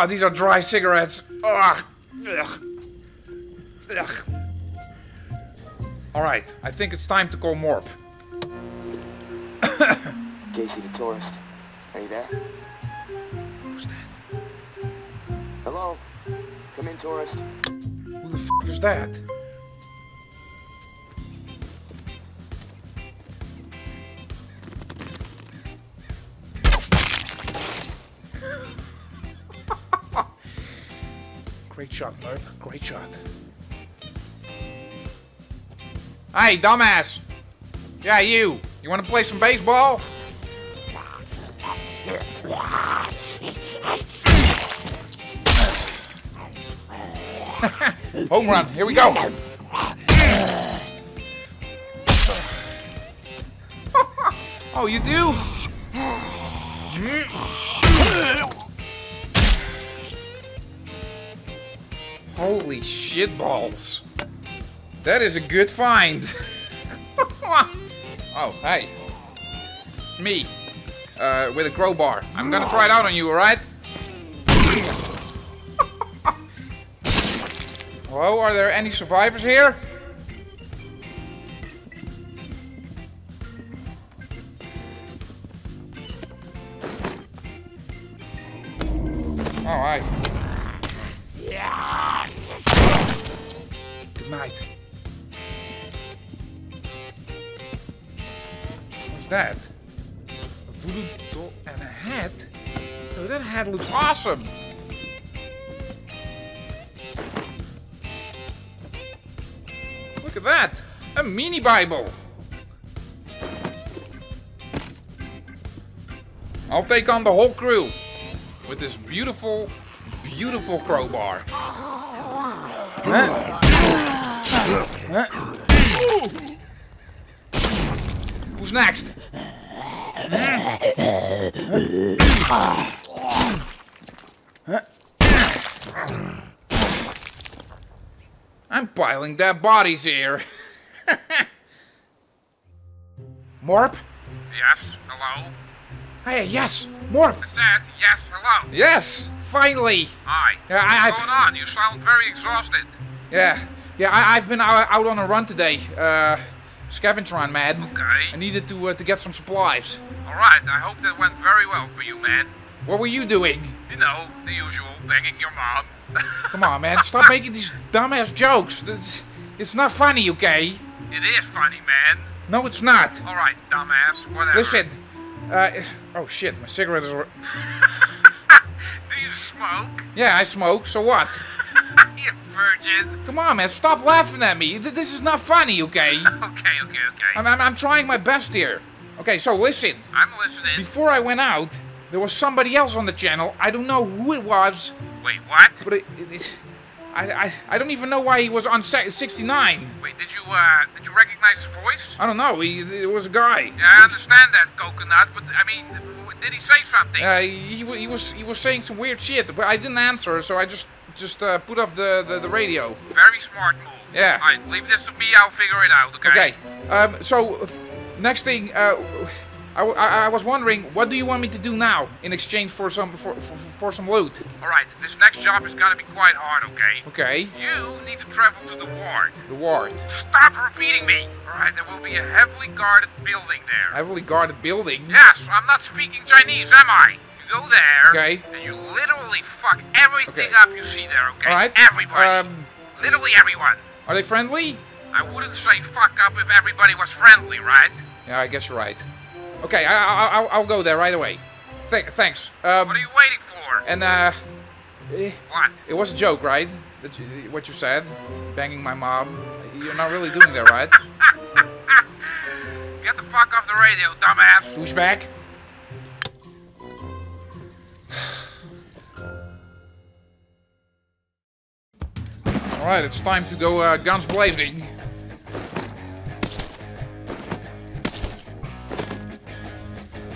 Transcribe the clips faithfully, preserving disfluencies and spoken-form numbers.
Oh, these are dry cigarettes. Ugh. Ugh. Ugh. Alright, I think it's time to call Morp. Casey the tourist. Are you there? Who's that? Hello? Come in, tourist. Who the f*** is that? Great shot, Merp. Great shot. Hey, dumbass! Yeah, you! You wanna play some baseball? Home run, here we go! Oh, you do? Holy shit balls! That is a good find. Oh, hey. It's me. Uh, with a crowbar. I'm gonna try it out on you, alright? Hello, are there any survivors here? Alright. Good night. That? A voodoo doll and a hat? Oh, that hat looks awesome! Look at that! A mini Bible! I'll take on the whole crew with this beautiful, beautiful crowbar. Huh? Huh? Who's next? I'm piling dead bodies here. Morp? Yes, hello? Hey, yes, Morp! I said, yes, hello? Yes, finally! Hi, yeah, I, what's I've... going on? You sound very exhausted. Yeah, yeah, I, I've been out, out on a run today. Uh... Scavenger run, man. Okay. I needed to uh, to get some supplies. Alright, I hope that went very well for you, man. What were you doing? You know, the usual, banging your mom. Come on, man, stop making these dumbass jokes. It's, it's not funny, okay? It is funny, man. No, it's not. Alright, dumbass, whatever. Listen, uh, if, oh shit, my cigarette is... Do you smoke? Yeah, I smoke, so what? You virgin. Come on, man, stop laughing at me. This is not funny, okay? okay, okay, okay. I'm, I'm, I'm trying my best here. Okay, so listen. I'm listening. Before I went out, there was somebody else on the channel. I don't know who it was. Wait, what? But it, it, it, I, I, I don't even know why he was on sixty-nine. Wait, did you, uh, did you recognize his voice? I don't know. He, it was a guy. Yeah, I it's, understand that, Coconut, but I mean, did he say something? Uh, he, he was, he was saying some weird shit, but I didn't answer, so I just. Just uh, put off the, the, the radio. Very smart move. Yeah. Alright, leave this to me, I'll figure it out, okay? Okay. Um, so, next thing, uh, I, w I was wondering, what do you want me to do now in exchange for some for, for, for some loot? Alright, this next job is gonna be quite hard, okay? Okay. You need to travel to the ward. The ward. Stop repeating me! Alright, there will be a heavily guarded building there. Heavily guarded building? Yes, I'm not speaking Chinese, am I? Go there, okay. And you literally fuck everything okay. up you see there, okay? All right. Everybody. Um, literally everyone. Are they friendly? I wouldn't say fuck up if everybody was friendly, right? Yeah, I guess you're right. Okay, I, I, I'll, I'll go there right away. Th thanks. Um, what are you waiting for? And, uh... What? It was a joke, right? That you, what you said? Banging my mom. You're not really doing that, right? Get the fuck off the radio, dumbass. Douchebag. Alright, it's time to go uh, guns blazing.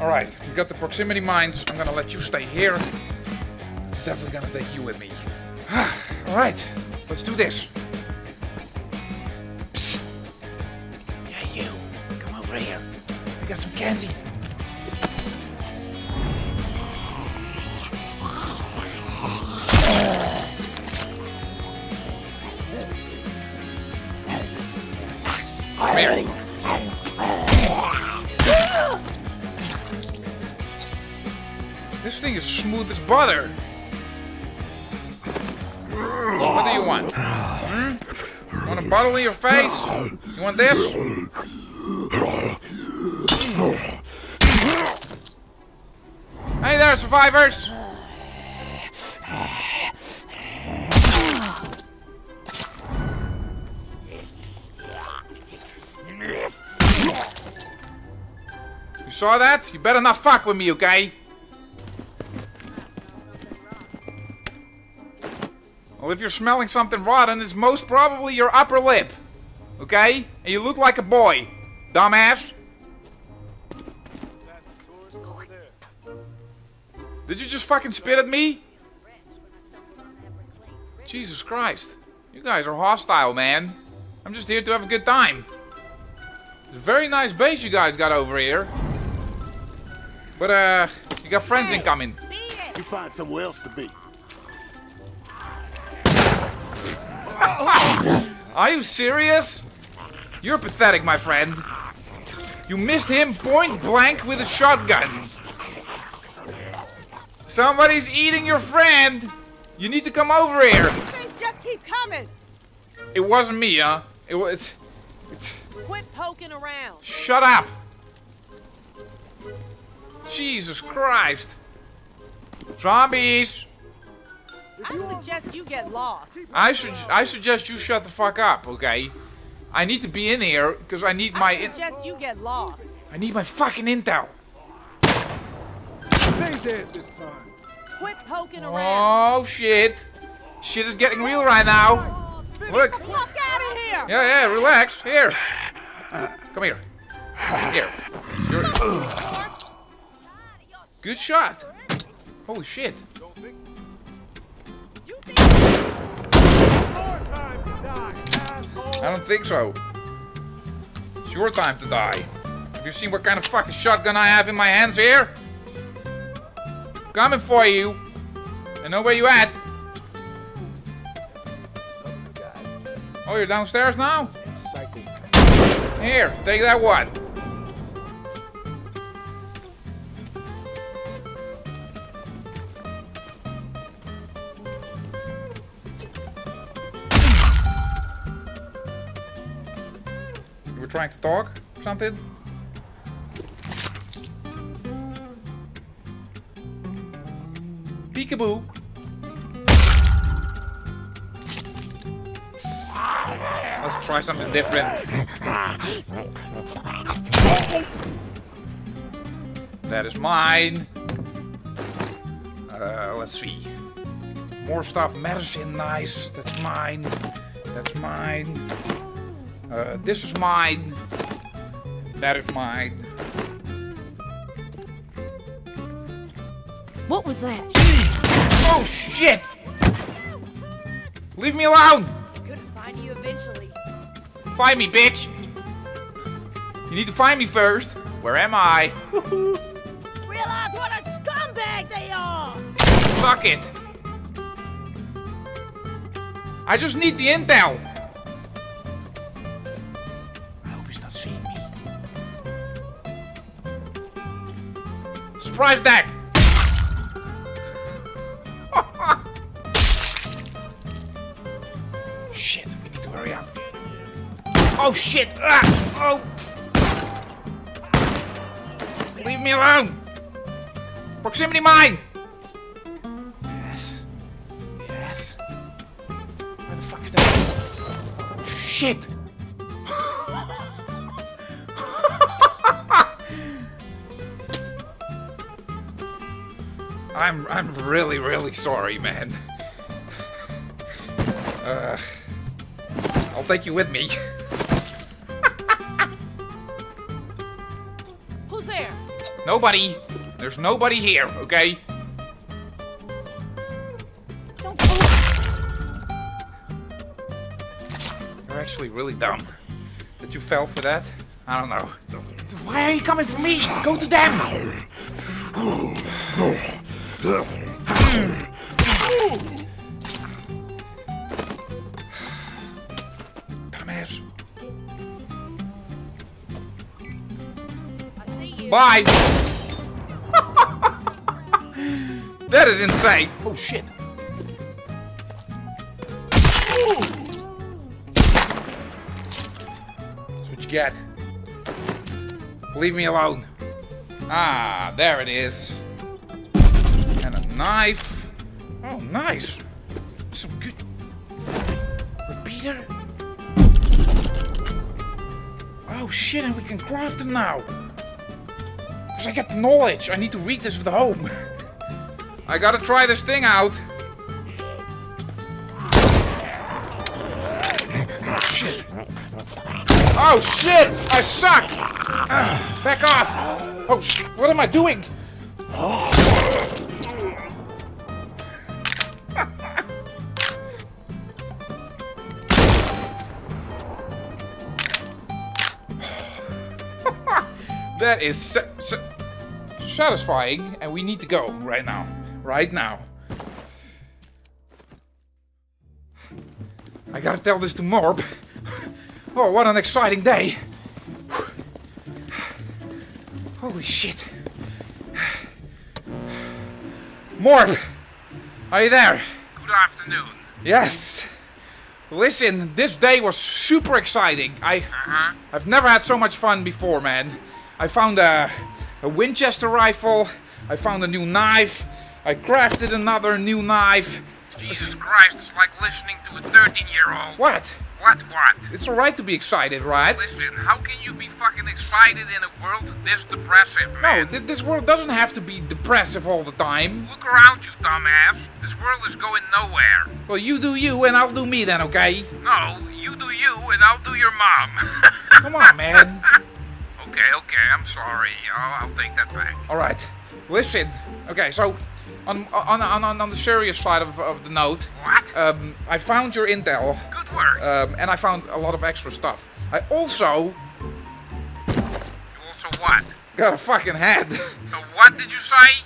Alright, we got the proximity mines. I'm gonna let you stay here. I'm definitely gonna take you with me. Alright, let's do this. Psst! Yeah, you. Come over here. I got some candy. Come here. This thing is smooth as butter. What do you want? Hmm? You want a bottle in your face? You want this? Hey there, survivors! You saw that? You better not fuck with me, okay? Well, if you're smelling something rotten, it's most probably your upper lip. Okay? And you look like a boy, dumbass. Did you just fucking spit at me? Jesus Christ. You guys are hostile, man. I'm just here to have a good time. It's a very nice base you guys got over here. But, uh, you got friends incoming. You find somewhere else to be. Are you serious? You're pathetic, my friend. You missed him point blank with a shotgun. Somebody's eating your friend. You need to come over here. They just keep coming. It wasn't me, huh? It was. It's, quit poking around. Shut up. Jesus Christ. Zombies. I suggest you get lost. I should. I suggest you shut the fuck up, okay? I need to be in here because I need my. I suggest you get lost. I need my fucking intel. Stay dead this time. Quit poking around. Oh shit! Shit is getting real right now. Look. Get the fuck out of here. Yeah, yeah. Relax. Here. Come here. Here. You're... Good shot. Holy shit. I don't think so. It's your time to die. Have you seen what kind of fucking shotgun I have in my hands here? Coming for you. I know where you at. Oh, you're downstairs now? Here, take that one. Trying to talk or something? Peekaboo! Let's try something different. That is mine. Uh, let's see. More stuff, medicine, nice. That's mine. That's mine. Uh, this is mine. That is mine. What was that? Oh shit! Leave me alone! I couldn't find you eventually. Find me, bitch! You need to find me first. Where am I? Realize what a scumbag they are! Fuck it! I just need the intel! Surprise deck! Shit, we need to hurry up. Oh shit! Ah! Oh! Leave me alone! Proximity mine! Yes. Yes. Where the fuck is that? Oh, shit! I'm I'm really really sorry, man. uh, I'll take you with me. Who's there? Nobody. There's nobody here. Okay. Don't pull. You're actually really dumb. That you fell for that? I don't know. Why are you coming for me? Go to them. Dumbass. Bye. That is insane. Oh shit. That's what you get. Leave me alone. Ah, there it is. And a knife. Oh, nice. Some good repeater. Oh shit, and we can craft them now. Because I get the knowledge. I need to read this at home. I gotta try this thing out. Oh shit. Oh shit! I suck! Uh, back off! Oh sh- what am I doing? That is sa sa satisfying, and we need to go right now. Right now. I gotta tell this to Morp. Oh, what an exciting day. Holy shit. Morp! Are you there? Good afternoon. Yes. Listen, this day was super exciting. I, uh-huh. I've never had so much fun before, man. I found a, a Winchester rifle. I found a new knife. I crafted another new knife. Jesus Christ, it's like listening to a thirteen year old. What? What, what? It's alright to be excited, right? Listen, how can you be fucking excited in a world this depressive, man? No, th this world doesn't have to be depressive all the time. Look around you, dumbass. This world is going nowhere. Well, you do you and I'll do me then, okay? No, you do you and I'll do your mom. Come on, man. Okay, okay, I'm sorry. I'll, I'll take that back. Alright, listen. Okay, so, on on, on, on the serious side of, of the note... What? Um, I found your intel. Good work. Um, and I found a lot of extra stuff. I also... You also what? Got a fucking head. So what did you say?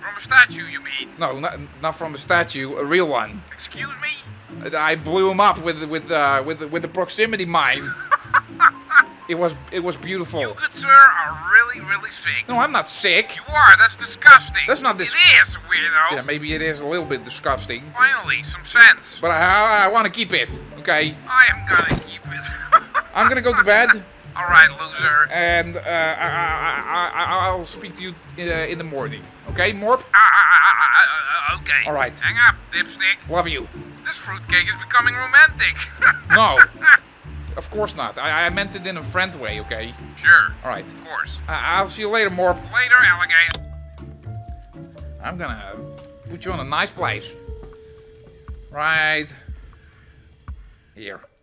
From a statue, you mean? No, not, not from a statue, a real one. Excuse me? I blew him up with, with, uh, with, with the proximity mine. It was it was beautiful. You good sir are really, really sick. No, I'm not sick. You are, that's disgusting. That's not dis- It is, weirdo. Yeah, maybe it is a little bit disgusting. Finally, some sense. But I, I, I want to keep it, okay? I am gonna keep it. I'm gonna go to bed. Alright, loser. And uh, I, I, I, I'll speak to you in, uh, in the morning. Okay, Morp? Uh, uh, uh, okay. Alright. Hang up, dipstick. Love you. This fruitcake is becoming romantic. No. Of course not. I, I meant it in a friend way, okay? Sure. Alright. Of course. Uh, I'll see you later, Morp. Later, alligator. I'm gonna put you on a nice place. Right here.